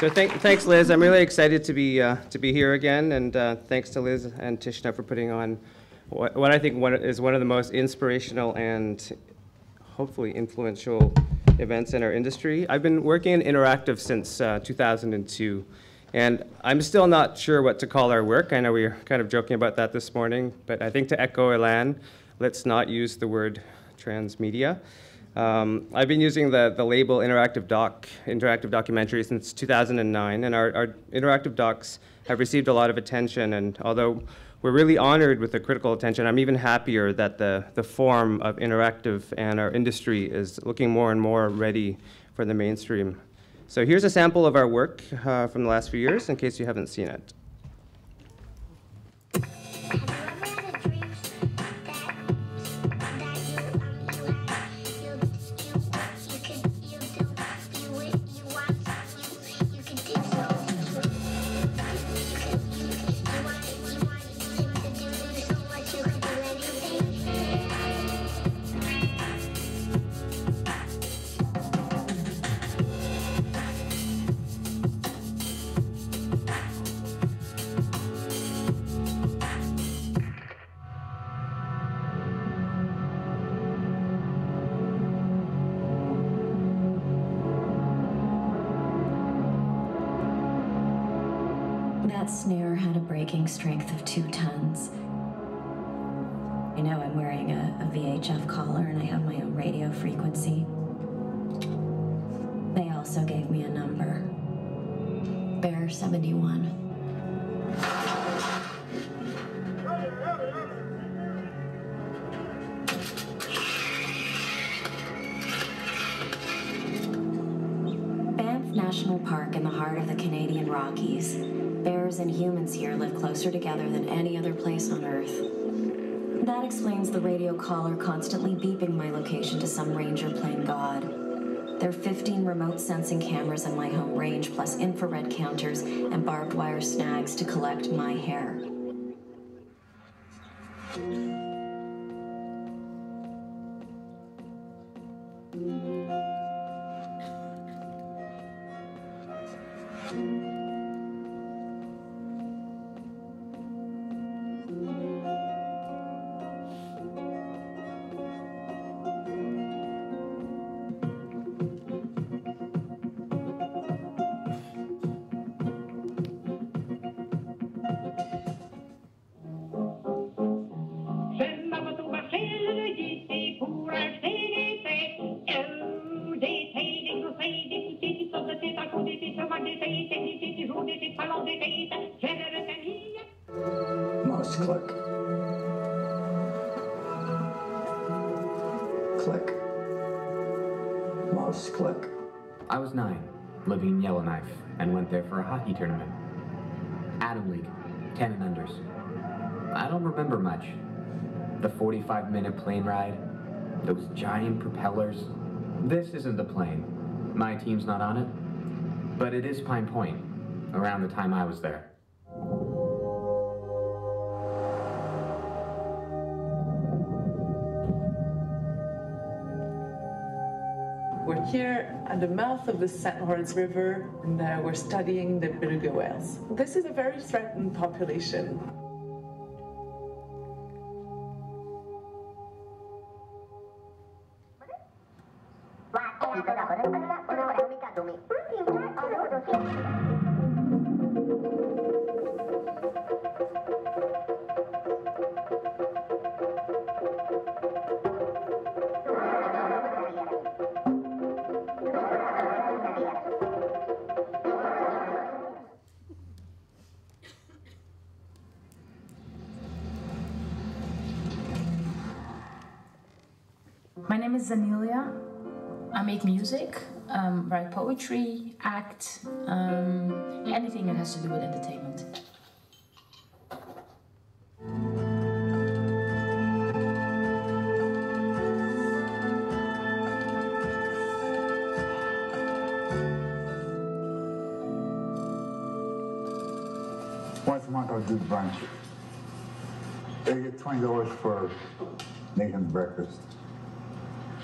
So thanks, Liz. I'm really excited to be here again, and thanks to Liz and Tishna for putting on what I think is one of the most inspirational and hopefully influential events in our industry. I've been working in interactive since 2002, and I'm still not sure what to call our work. I know we were kind of joking about that this morning, but I think to echo Elan, let's not use the word transmedia. I've been using the label interactive documentary since 2009, and our interactive docs have received a lot of attention, and although we're really honored with the critical attention, I'm even happier that the form of interactive and our industry is looking more and more ready for the mainstream. So here's a sample of our work from the last few years in case you haven't seen it. Strength of 2 tons. You know, I'm wearing a VHF collar and I have my own radio frequency. They also gave me a number. Bear 71. Banff National Park in the heart of the Canadian Rockies. Bears and humans here live closer together than any other place on Earth. That explains the radio collar constantly beeping my location to some ranger playing God. There are 15 remote sensing cameras in my home range, plus infrared counters and barbed wire snags to collect my hair. Tournament. Adam League, 10 and unders. I don't remember much. The 45-minute plane ride, those giant propellers. This isn't the plane. My team's not on it. But it is Pine Point, around the time I was there. We're here at the mouth of the St. Lawrence River, and we're studying the beluga whales. This is a very threatened population. Write poetry, act, anything that has to do with entertainment. Once a month I'll do brunch. They get $20 for making breakfast.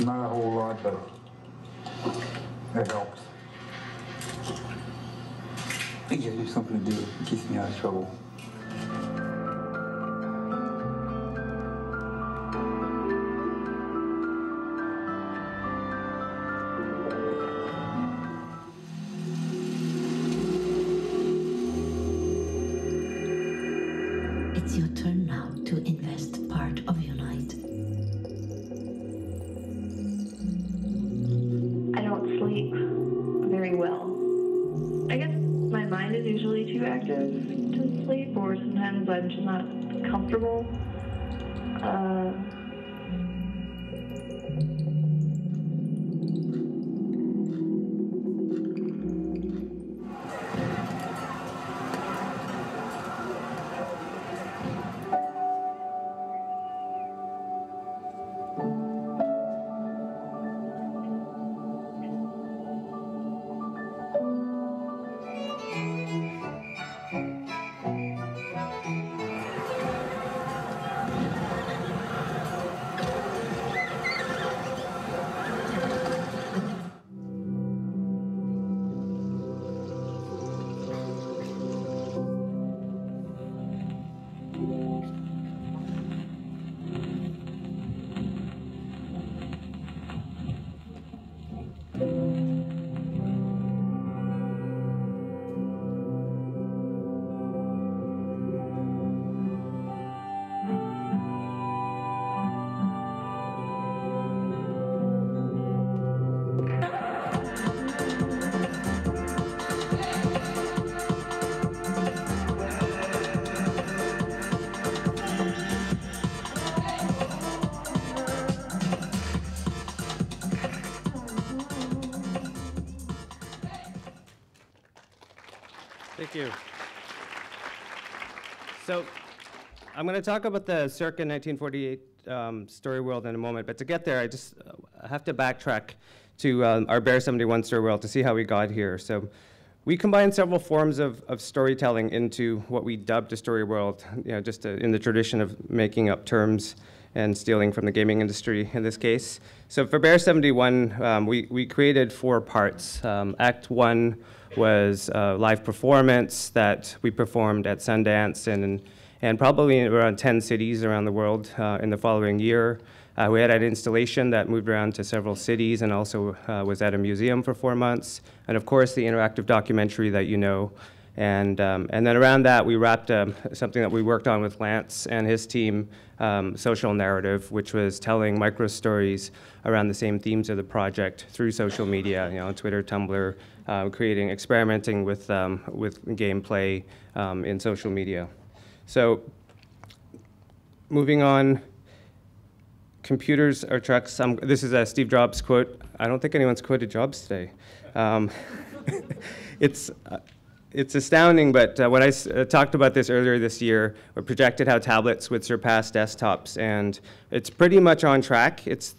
Not a whole lot, but it helps. It gives you something to do. It keeps me out of trouble. It's your turn now to invest part of your night. I don't sleep very well. I guess my mind is usually too active to sleep, or sometimes I'm just not comfortable. Thank you. So I'm going to talk about the Circa 1948 story world in a moment, but to get there, I just have to backtrack to our Bear 71 story world to see how we got here. So we combined several forms of storytelling into what we dubbed a story world, you know, just in the tradition of making up terms and stealing from the gaming industry in this case. So for Bear 71, we created four parts. Act one was a live performance that we performed at Sundance and probably around 10 cities around the world in the following year. We had an installation that moved around to several cities and also was at a museum for 4 months. And of course, the interactive documentary that you know. And then around that, we wrapped something that we worked on with Lance and his team, Social Narrative, which was telling micro stories around the same themes of the project through social media, you know, Twitter, Tumblr, creating, experimenting with gameplay in social media. So moving on, computers are trucks. This is a Steve Jobs quote. I don't think anyone's quoted Jobs today. It's astounding, but when I talked about this earlier this year, we projected how tablets would surpass desktops, and it's pretty much on track. It's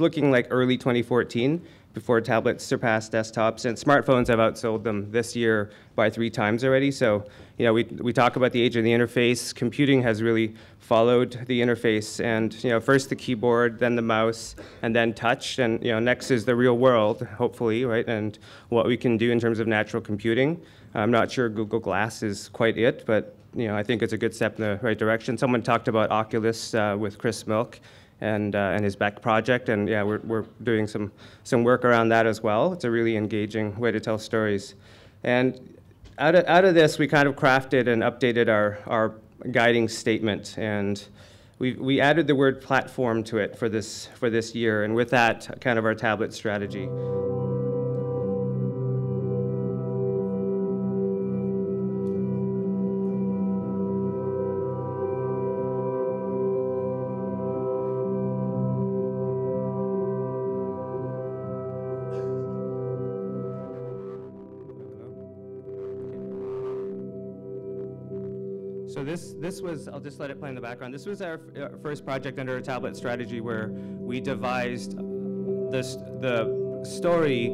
looking like early 2014 before tablets surpassed desktops, and smartphones have outsold them this year by 3 times already. So, you know, we talk about the age of the interface. Computing has really followed the interface, and, you know, first the keyboard, then the mouse, and then touch, and, you know, next is the real world, hopefully, right, and what we can do in terms of natural computing. I'm not sure Google Glass is quite it, but, you know, I think it's a good step in the right direction. Someone talked about Oculus with Chris Milk and his Beck project, and yeah, we're doing some work around that as well. It's a really engaging way to tell stories. And out of this, we kind of crafted and updated our guiding statement, and we added the word platform to it for this year, and with that, kind of our tablet strategy. So this was, I'll just let it play in the background. This was our first project under a tablet strategy where we devised the story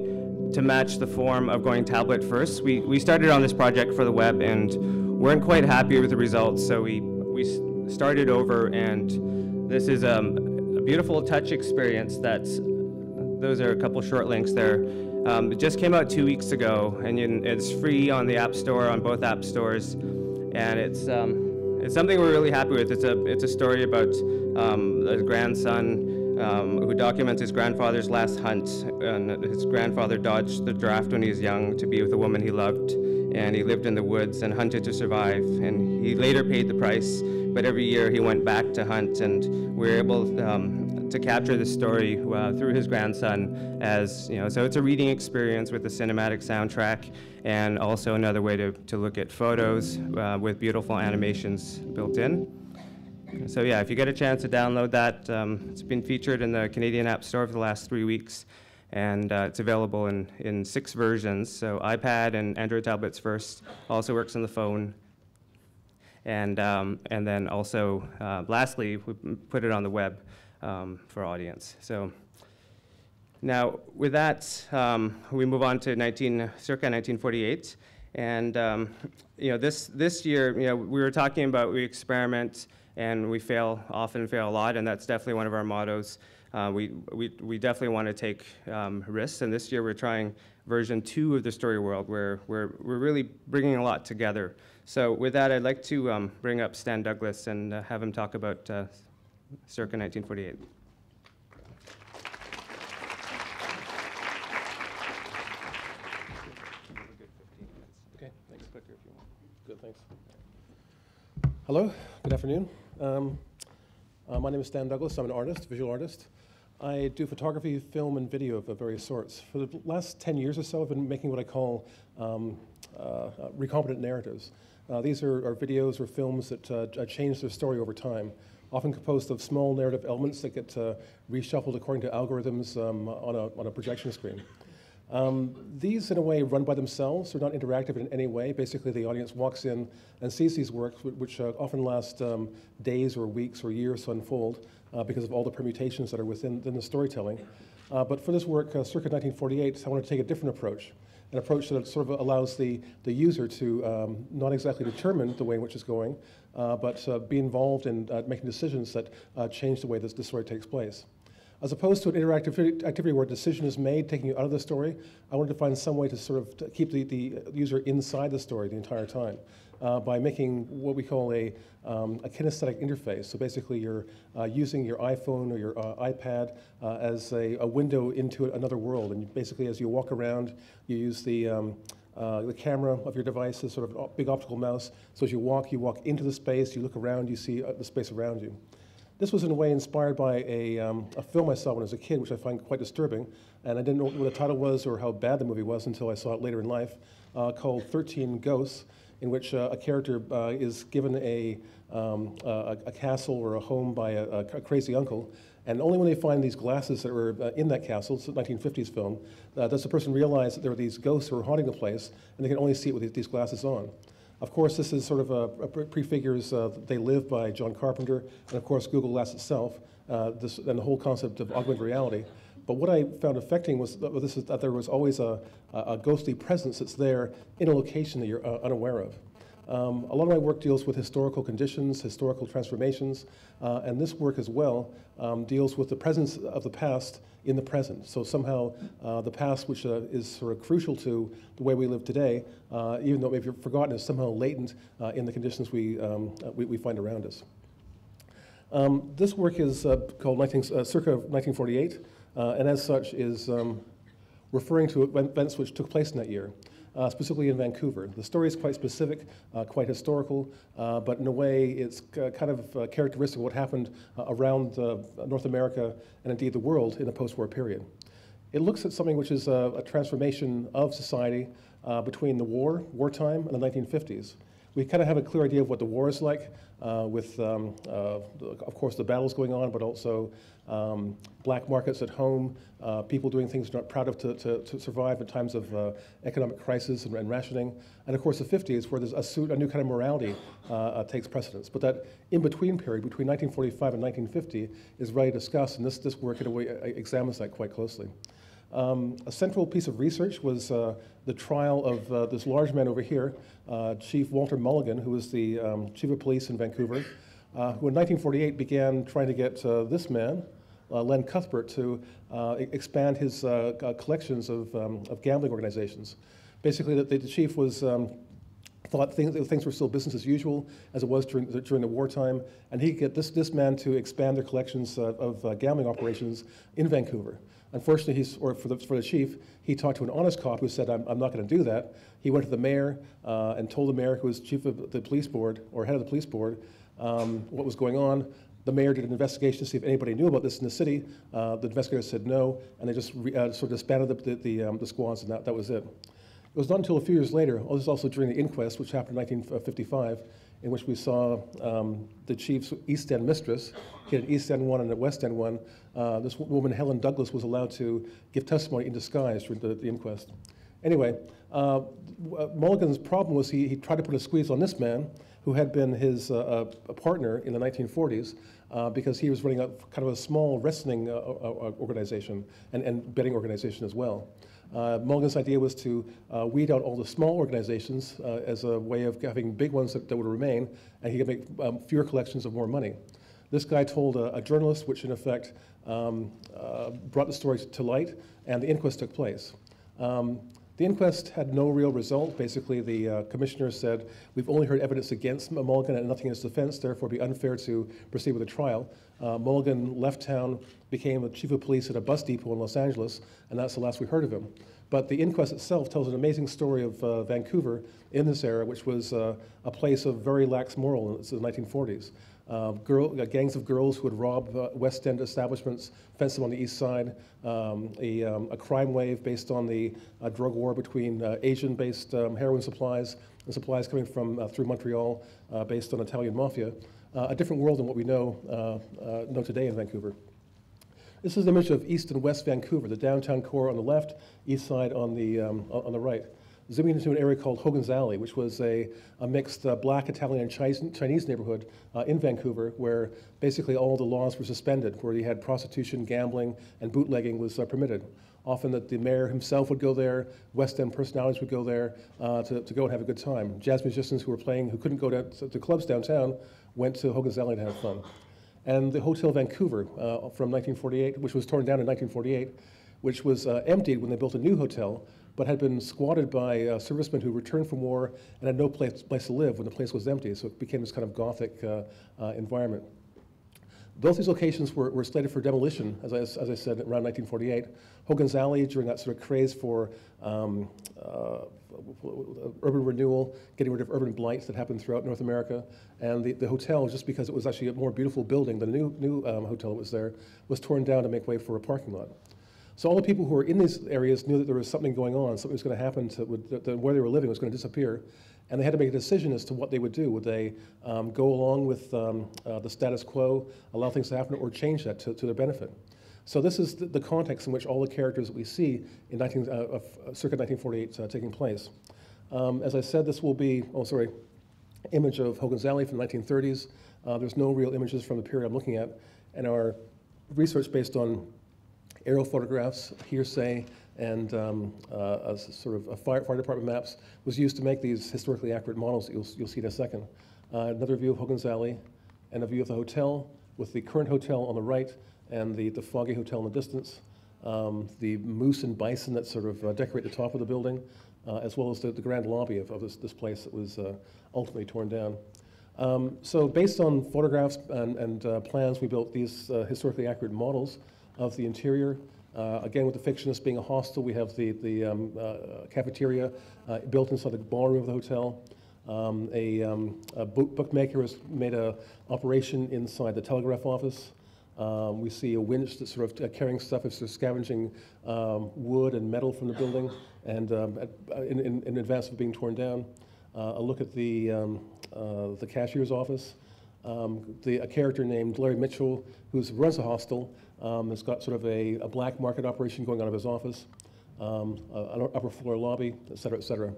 to match the form of going tablet first. We started on this project for the web and weren't quite happy with the results, so we started over, and this is a beautiful touch experience. Those are a couple short links there. It just came out 2 weeks ago, and it's free on the App Store, on both App Stores, and it's something we're really happy with. It's a story about a grandson who documents his grandfather's last hunt. And his grandfather dodged the draft when he was young to be with a woman he loved, and he lived in the woods and hunted to survive. And he later paid the price, but every year he went back to hunt, and we were able to capture the story through his grandson, as you know. So it's a reading experience with a cinematic soundtrack, and also another way to look at photos with beautiful animations built in. So yeah, if you get a chance to download that, it's been featured in the Canadian App Store for the last 3 weeks, and it's available in 6 versions. So iPad and Android tablets first. Also works on the phone. And then also, lastly, we put it on the web for audience. So now with that, we move on to circa 1948. And you know, this year, you know, we were talking about we experiment and we often fail a lot, and that's definitely one of our mottos. We definitely want to take risks, and this year we're trying version 2 of the story world, where we're really bringing a lot together. So with that, I'd like to bring up Stan Douglas and have him talk about Circa 1948. Okay, thanks. Clicker if you want. Good, thanks. Hello, good afternoon. My name is Stan Douglas. I'm an artist, visual artist. I do photography, film, and video of various sorts. For the last 10 years or so, I've been making what I call recombinant narratives. These are videos or films that change their story over time, often composed of small narrative elements that get reshuffled according to algorithms on a projection screen. These, in a way, run by themselves. They're not interactive in any way. Basically, the audience walks in and sees these works, which often last days or weeks or years to unfold because of all the permutations that are within the storytelling. But for this work, circa 1948, I want to take a different approach, an approach that sort of allows the user to not exactly determine the way in which it's going, but be involved in making decisions that change the way this story takes place. As opposed to an interactive activity where a decision is made, taking you out of the story, I wanted to find some way to sort of keep the user inside the story the entire time by making what we call a kinesthetic interface. So basically you're using your iPhone or your iPad as a window into another world. And basically as you walk around, you use the camera of your device is sort of a big optical mouse. So as you walk into the space, you look around, you see the space around you. This was in a way inspired by a film I saw when I was a kid, which I find quite disturbing, and I didn't know what the title was or how bad the movie was until I saw it later in life, called 13 Ghosts, in which a character is given a castle or a home by a crazy uncle, and only when they find these glasses that were in that castle, it's a 1950s film, does the person realize that there were these ghosts who were haunting the place, and they can only see it with these glasses on. Of course, this is sort of prefigures They Live by John Carpenter, and of course, Google Glass itself, and the whole concept of augmented reality. But what I found affecting was that there was always a ghostly presence that's there in a location that you're unaware of. A lot of my work deals with historical conditions, historical transformations, and this work as well deals with the presence of the past in the present. So somehow the past, which is sort of crucial to the way we live today, even though it may be forgotten, is somehow latent in the conditions we find around us. This work is called circa 1948, and as such is referring to events which took place in that year. Specifically in Vancouver. The story is quite specific, quite historical, but in a way it's kind of characteristic of what happened around North America and indeed the world in the post-war period. It looks at something which is a transformation of society between the wartime, and the 1950s. We kind of have a clear idea of what the war is like with, of course, the battles going on, but also black markets at home, people doing things they're not proud of to survive in times of economic crisis and rationing. And of course, the 50s, where there's a new kind of morality takes precedence. But that in-between period, between 1945 and 1950, is really discussed, and this work in a way examines that quite closely. A central piece of research was the trial of this large man over here, Chief Walter Mulligan, who was the chief of police in Vancouver, who in 1948 began trying to get this man, Len Cuthbert to expand his collections of gambling organizations. Basically, the chief was thought things were still business as usual, as it was during the wartime, and he could get this man to expand their collections of gambling operations in Vancouver. Unfortunately, for the chief, he talked to an honest cop who said, I'm not going to do that. He went to the mayor and told the mayor, who was chief of the police board, or head of the police board, what was going on. The mayor did an investigation to see if anybody knew about this in the city. The investigators said no, and they just sort of disbanded the squads, and that was it. It was not until a few years later, this was also during the inquest, which happened in 1955, in which we saw the chief's East End mistress. He had an East End one and a West End one. This woman, Helen Douglas, was allowed to give testimony in disguise during the inquest. Anyway, Mulligan's problem was he tried to put a squeeze on this man, who had been his partner in the 1940s, because he was running a kind of a small wrestling organization and betting organization as well. Mulligan's idea was to weed out all the small organizations as a way of having big ones that would remain, and he could make fewer collections of more money. This guy told a journalist, which in effect brought the story to light, and the inquest took place. The inquest had no real result. Basically, the commissioner said, we've only heard evidence against Mulligan and nothing in his defense, therefore it would be unfair to proceed with a trial. Mulligan left town, became a chief of police at a bus depot in Los Angeles, and that's the last we heard of him. But the inquest itself tells an amazing story of Vancouver in this era, which was a place of very lax morals in the 1940s. Gangs of girls who would rob West End establishments, fence them on the East Side, a crime wave based on the drug war between Asian-based heroin supplies and supplies coming from through Montreal based on Italian mafia. A different world than what we know today in Vancouver. This is an image of East and West Vancouver, the downtown core on the left, East Side on the right. Zooming into an area called Hogan's Alley, which was a mixed black, Italian, and Chinese neighborhood in Vancouver, where basically all the laws were suspended, where you had prostitution, gambling, and bootlegging was permitted. Often that the mayor himself would go there, West End personalities would go there to go and have a good time. Jazz musicians who were playing, who couldn't go to clubs downtown, went to Hogan's Alley to have fun. And the Hotel Vancouver from 1948, which was torn down in 1948, which was emptied when they built a new hotel, but had been squatted by servicemen who returned from war and had no place to live when the place was empty, so it became this kind of Gothic environment. Both these locations were slated for demolition, as I said, around 1948. Hogan's Alley, during that sort of craze for urban renewal, getting rid of urban blights that happened throughout North America, and the hotel, just because it was actually a more beautiful building, the new hotel that was there, was torn down to make way for a parking lot. So all the people who were in these areas knew that there was something going on, something was going to happen to where they were living was going to disappear, and they had to make a decision as to what they would do. Would they go along with the status quo, allow things to happen, or change that to their benefit? So this is the context in which all the characters that we see in circa 1948 taking place. As I said, this will be, image of Hogan's Alley from the 1930s. There's no real images from the period I'm looking at, and our research based on aerial photographs, hearsay, and fire department maps was used to make these historically accurate models that you'll see in a second. Another view of Hogan's Alley and a view of the hotel with the current hotel on the right and the foggy hotel in the distance, the moose and bison that sort of decorate the top of the building, as well as the grand lobby of this place that was ultimately torn down. So based on photographs and plans, we built these historically accurate models of the interior. Again, with the fictionist being a hostel, we have the cafeteria built inside the ballroom of the hotel. A bookmaker has made an operation inside the telegraph office. We see a winch that's sort of carrying stuff, it's sort of scavenging wood and metal from the building, and in advance of being torn down. A look at the cashier's office. A character named Larry Mitchell, who runs a hostel, has got sort of a black market operation going on in his office, an upper floor lobby, et cetera, et cetera.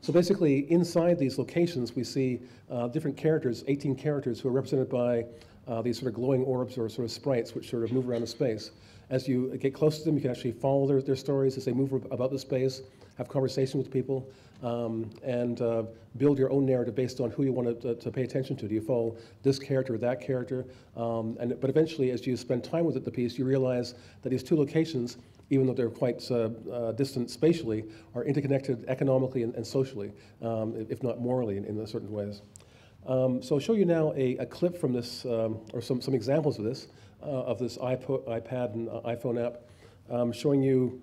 So basically, inside these locations, we see different characters, 18 characters, who are represented by These sort of glowing orbs or sort of sprites which sort of move around the space. As you get close to them, you can actually follow their stories as they move about the space, have conversations with people, and build your own narrative based on who you want to pay attention to. Do you follow this character or that character? But eventually, as you spend time with the piece, you realize that these two locations, even though they're quite distant spatially, are interconnected economically and socially, if not morally in certain ways. So I'll show you now a clip from this, or some examples of this iPad and iPhone app, showing you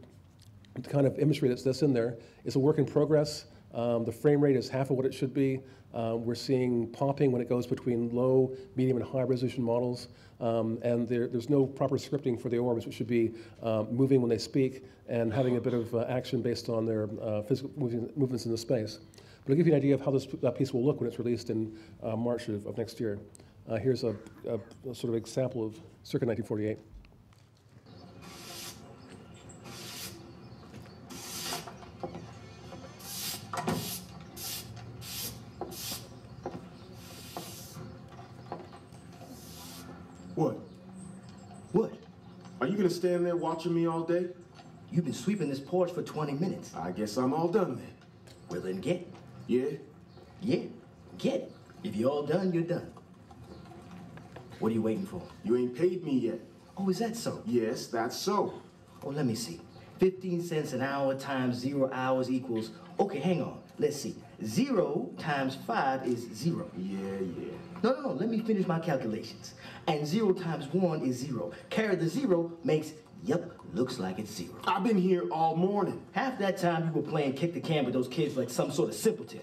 the kind of imagery that's in there. It's a work in progress. The frame rate is half of what it should be. We're seeing popping when it goes between low, medium, and high resolution models. And there's no proper scripting for the orbs, which should be moving when they speak and having a bit of action based on their physical movements in the space. But I'll give you an idea of how that piece will look when it's released in March of next year. Here's a sort of example of Circa 1948. What? Are you gonna stand there watching me all day? You've been sweeping this porch for 20 minutes. I guess I'm all done then. Well then get. Yeah? Yeah, get it. If you're all done, you're done. What are you waiting for? You ain't paid me yet. Oh, is that so? Yes, that's so. Oh, let me see. 15 cents an hour times 0 hours equals, okay, hang on, let's see. 0 times 5 is 0. Yeah. No, let me finish my calculations. And 0 times 1 is 0. Carry the 0 makes, yep, looks like it's 0. I've been here all morning. Half that time you were playing kick the can with those kids like some sort of simpleton.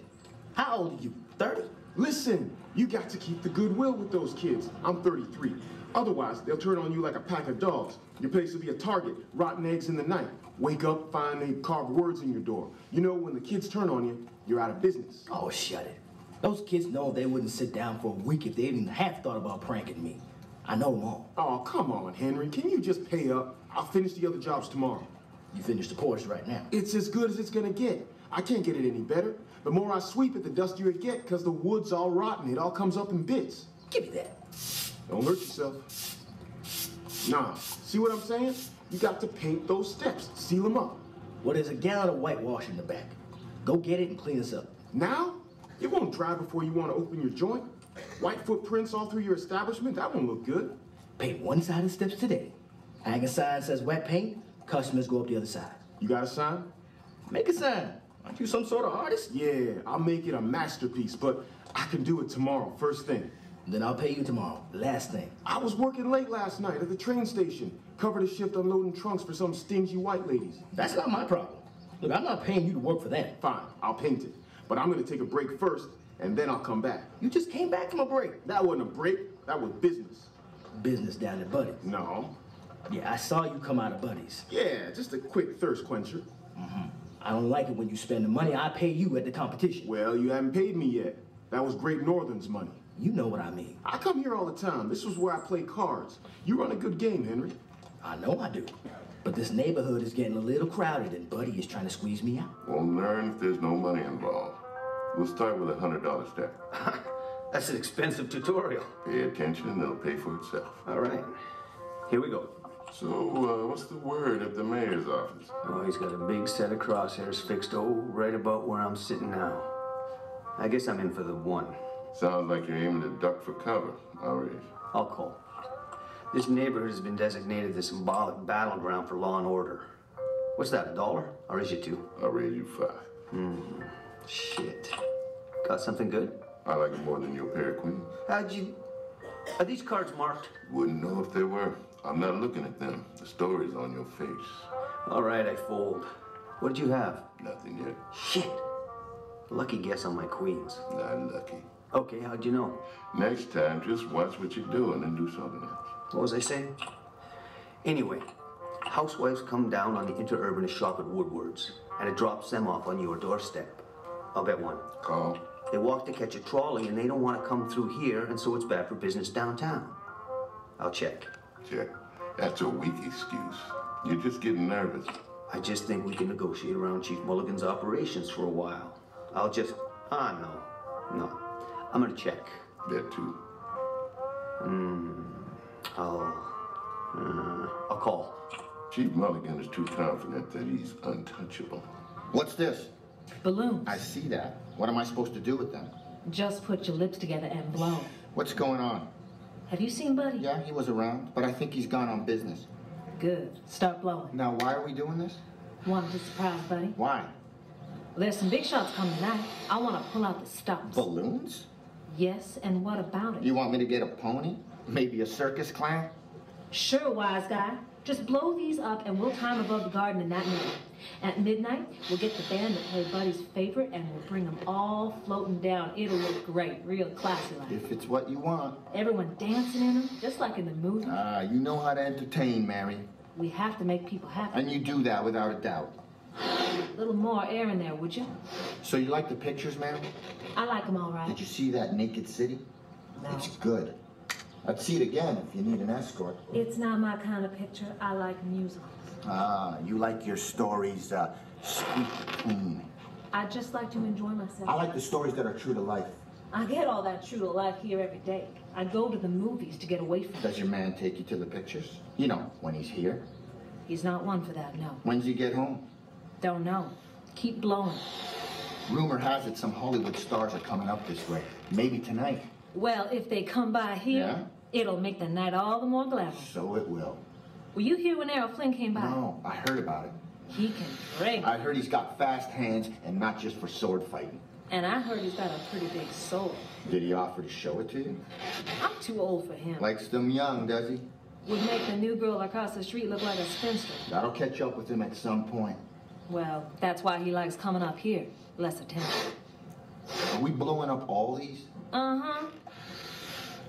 How old are you, 30? Listen, you got to keep the goodwill with those kids. I'm 33. Otherwise, they'll turn on you like a pack of dogs. Your place will be a target, rotten eggs in the night. Wake up, find they carved words in your door. You know, when the kids turn on you, you're out of business. Oh, shut it. Those kids know they wouldn't sit down for a week if they even half thought about pranking me. I know them all. Oh, come on, Henry. Can you just pay up? I'll finish the other jobs tomorrow. You finish the course right now. It's as good as it's gonna get. I can't get it any better. The more I sweep it, the dustier it gets, because the wood's all rotten. It all comes up in bits. Give me that. Don't hurt yourself. Nah, see what I'm saying? You got to paint those steps, seal them up. Well, there's a gallon of whitewash in the back. Go get it and clean us up. Now? It won't dry before you want to open your joint. White footprints all through your establishment, that won't look good. Paint one side of the steps today. Hang a sign that says wet paint, customers go up the other side. You got a sign? Make a sign. Aren't you some sort of artist? Yeah, I'll make it a masterpiece, but I can do it tomorrow, first thing. Then I'll pay you tomorrow, last thing. I was working late last night at the train station. Covered a shift unloading trunks for some stingy white ladies. That's not my problem. Look, I'm not paying you to work for that. Fine, I'll paint it. But I'm gonna take a break first, and then I'll come back. You just came back from a break. That wasn't a break, that was business. Business down at Buddy's? No. Yeah, I saw you come out of Buddy's. Yeah, just a quick thirst quencher. Mm-hmm. I don't like it when you spend the money I pay you at the competition. Well, you haven't paid me yet. That was Great Northern's money. You know what I mean. I come here all the time. This was where I play cards. You run a good game, Henry. I know I do. But this neighborhood is getting a little crowded, and Buddy is trying to squeeze me out. Well, learn if there's no money involved. We'll start with $100 stack. That's an expensive tutorial. Pay attention, and it'll pay for itself. All right. Here we go. So, what's the word at the mayor's office? Oh, he's got a big set of crosshairs fixed, right about where I'm sitting now. I guess I'm in for the one. Sounds like you're aiming to duck for cover. All right. I'll call. This neighborhood has been designated the symbolic battleground for law and order. What's that, $1? I'll raise you 2. I'll raise you 5. Shit. Got something good? I like it more than your pair of queens. Are these cards marked? Wouldn't know if they were. I'm not looking at them. The story's on your face. All right, I fold. What did you have? Nothing yet. Shit. Lucky guess on my queens. Not lucky. Okay, how'd you know? Next time, just watch what you're doing and do something else. What was I saying? Anyway, housewives come down on the interurban to shop at Woodward's, and it drops them off on your doorstep. I'll bet one. Call. They walk to catch a trolley, and they don't want to come through here, and so it's bad for business downtown. I'll check. Check. That's a weak excuse. You're just getting nervous. I just think we can negotiate around Chief Mulligan's operations for a while. I'll just... Ah, no. No. I'm gonna check. Bet 2. I'll call. Chief Mulligan is too confident that he's untouchable. What's this? Balloons. I see that. What am I supposed to do with them? Just put your lips together and blow. What's going on? Have you seen Buddy? Yeah, he was around, but I think he's gone on business. Good. Start blowing. Now, why are we doing this? Wanted to surprise Buddy. Why? There's some big shots coming tonight. I want to pull out the stops. Balloons? Yes, and what about it? You want me to get a pony? Maybe a circus clown? Sure, wise guy. Just blow these up and we'll time above the garden in that minute. At midnight, we'll get the band that played Buddy's favorite and we'll bring them all floating down. It'll look great, real classy-like. If it's what you want. Everyone dancing in them, just like in the movie. Ah, you know how to entertain, Mary. We have to make people happy. And you do that without a doubt. A little more air in there, would you? So you like the pictures, Mary? I like them all right. Did you see that naked city? No. It's good. I'd see it again if you need an escort. It's not my kind of picture. I like musicals. Ah, you like your stories, sweet. I just like to enjoy myself. I like the stories that are true to life. I get all that true to life here every day. I go to the movies to get away from it. Does your man take you to the pictures? You know, when he's here. He's not one for that, no. When does he get home? Don't know. Keep blowing. Rumor has it some Hollywood stars are coming up this way. Maybe tonight. Well, if they come by here, yeah? It'll make the night all the more glamorous. So it will. Were you here when Errol Flynn came by? No, I heard about it. He can break. I heard he's got fast hands and not just for sword fighting. And I heard he's got a pretty big soul. Did he offer to show it to you? I'm too old for him. Likes them young, does he? Would make the new girl across the street look like a spinster. That'll catch up with him at some point. Well, that's why he likes coming up here. Less attention. Are we blowing up all these? Uh-huh.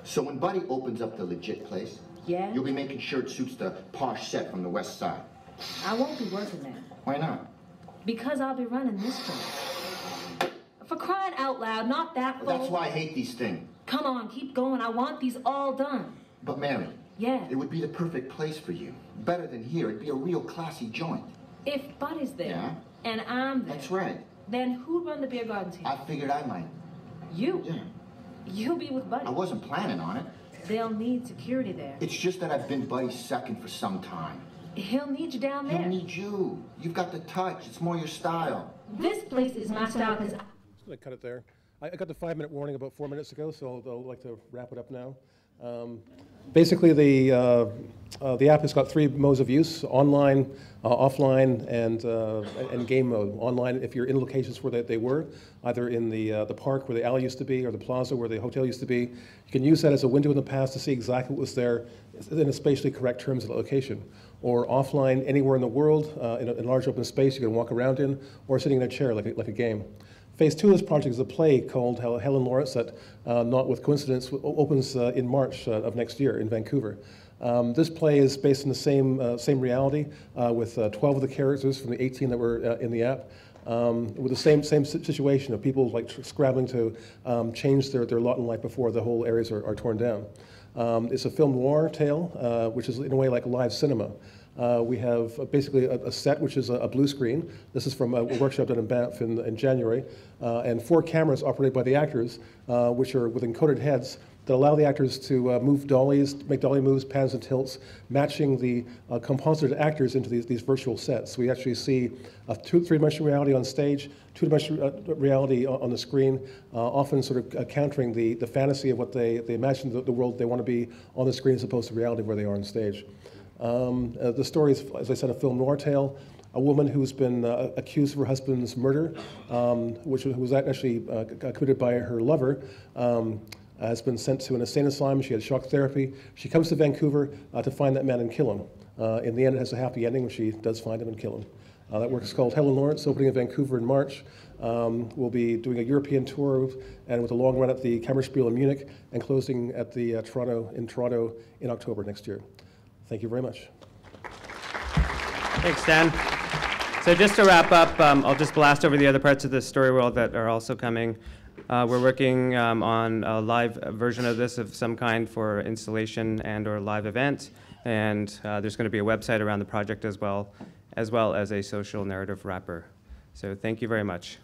So when Buddy opens up the legit place, yeah? You'll be making sure it suits the posh set from the west side. I won't be working there. Why not? Because I'll be running this place. For crying out loud, not that well, that's why I hate these things. Come on, keep going. I want these all done. But Mary. Yeah? It would be the perfect place for you. Better than here. It'd be a real classy joint. If Buddy's there, yeah? And I'm there. That's right. Then who'd run the beer gardens here? I figured I might. You? Yeah. You'll be with Buddy. I wasn't planning on it. They'll need security there. It's just that I've been Buddy's second for some time. He'll need you down there. He'll need you. You've got the touch. It's more your style. This place is my style. I'm just going to cut it there. I got the 5-minute warning about 4 minutes ago, so I'd like to wrap it up now. Basically, the app has got three modes of use: online, offline, and game mode. Online, if you're in locations where they were, either in the park where the alley used to be or the plaza where the hotel used to be, you can use that as a window in the past to see exactly what was there in a spatially correct terms of the location. Or offline, anywhere in the world, in a large open space you can walk around in, or sitting in a chair like a game. Phase 2 of this project is a play called Helen Lawrence that, not with coincidence, opens in March of next year in Vancouver. This play is based on the same reality with 12 of the characters from the 18 that were in the app. With the same situation of people like scrabbling to change their lot in life before the whole areas are torn down. It's a film noir tale, which is in a way like live cinema. We have basically a set, which is a blue screen. This is from a workshop done in Banff in January. And 4 cameras operated by the actors, which are with encoded heads that allow the actors to move dollies, make dolly moves, pans and tilts, matching the composited actors into these virtual sets. We actually see a three-dimensional reality on stage, two-dimensional reality on the screen, often sort of countering the fantasy of what they imagine the world they want to be on the screen as opposed to reality where they are on stage. The story is, as I said, a film noir tale. A woman who's been accused of her husband's murder, which was actually committed by her lover, has been sent to an insane asylum. She had shock therapy. She comes to Vancouver to find that man and kill him. In the end, it has a happy ending when she does find him and kill him. That work is called Helen Lawrence, opening in Vancouver in March. We'll be doing a European tour and with a long run at the Kammerspiel in Munich and closing at the Toronto in October next year. Thank you very much. Thanks, Stan. So just to wrap up, I'll just blast over the other parts of the story world that are also coming. We're working on a live version of this of some kind for installation and or live event. And there's going to be a website around the project as well as a social narrative wrapper. So thank you very much.